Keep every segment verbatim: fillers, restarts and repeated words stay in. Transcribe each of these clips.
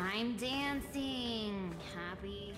I'm dancing, happy.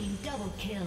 team double kill.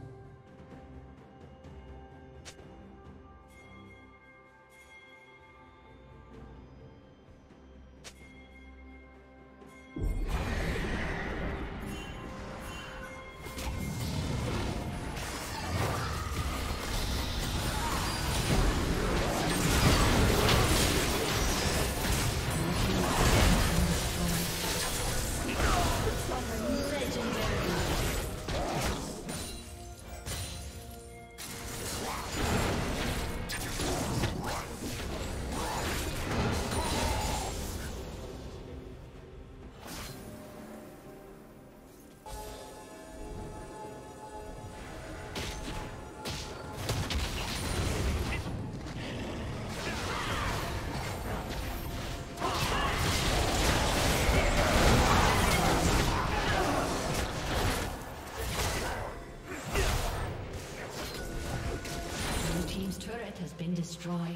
Been destroyed.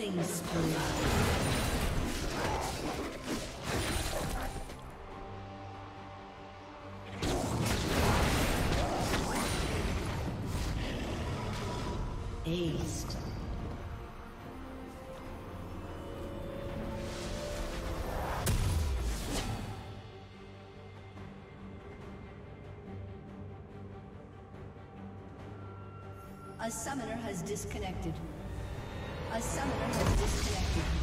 Killing spree. A summoner has disconnected. A summoner has disconnected.